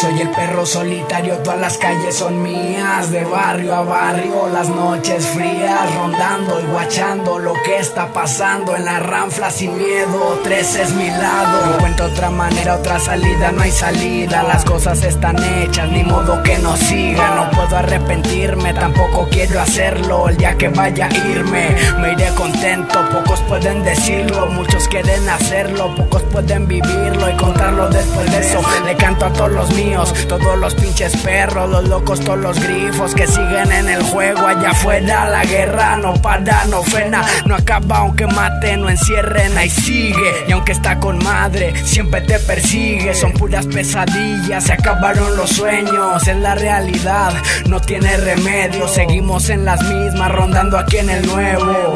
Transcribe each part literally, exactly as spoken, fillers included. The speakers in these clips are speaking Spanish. Soy el perro solitario, todas las calles son mías. De barrio a barrio, las noches frías, rondando y guachando lo que está pasando. En la ranfla sin miedo, tres es mi lado. No encuentro otra manera, otra salida, no hay salida. Las cosas están hechas, ni modo que no siga. No puedo arrepentirme, tampoco quiero hacerlo. El día que vaya a irme, me iré contento. Pocos pueden decirlo, muchos quieren hacerlo. Pocos pueden vivirlo y contarlo después de eso. Le canto a todos los míos, todos los pinches perros, los locos, todos los grifos que siguen en el juego. Allá afuera la guerra no para, no frena, no acaba aunque maten, no encierren, ahí sigue. Y aunque está con madre, siempre te persigue. Son puras pesadillas, se acabaron los sueños. Es la realidad, no tiene remedio. Seguimos en las mismas, rondando aquí en el nuevo.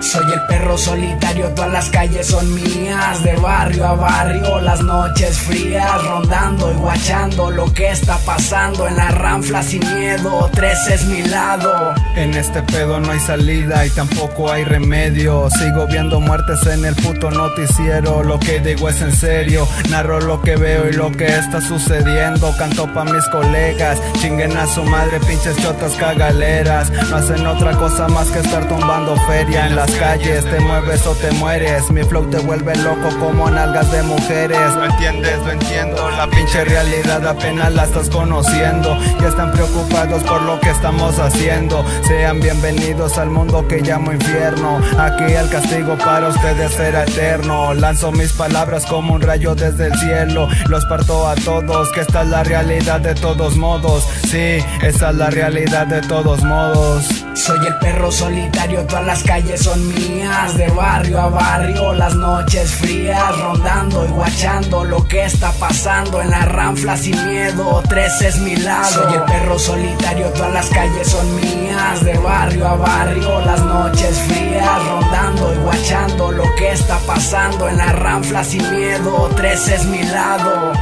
Soy el perro solitario, todas las calles son mías. De barrio a barrio, las noches frías, rondando y guachando lo que está pasando. En la ranfla sin miedo, tres es mi lado. En este pedo no hay salida y tampoco hay remedio. Sigo viendo muertes en el puto noticiero. Lo que digo es en serio, narro lo que veo y lo que está sucediendo. Canto pa' mis colegas, chinguen a su madre pinches chotas cagaleras. No hacen otra cosa más que estar tumbando feria en las calles, te mueves o te mueres. Mi flow te vuelve loco como nalgas de mujeres. No entiendes, no entiendo. La pinche realidad apenas la estás conociendo. Ya están preocupados por lo que estamos haciendo. Sean bienvenidos al mundo que llamo infierno. Aquí el castigo para ustedes será eterno. Lanzo mis palabras como un rayo desde el cielo. Los parto a todos, que esta es la realidad de todos modos. Sí, esa es la realidad de todos modos. Soy el perro solitario, todas las calles son mías. De barrio a barrio, las noches frías, rondando y guachando lo que está pasando. En la ranfla sin miedo, tres es mi lado. Soy el perro solitario, todas las calles son mías. De barrio a barrio, las noches frías, rondando y guachando lo que está pasando. En la ranfla sin miedo, tres es mi lado.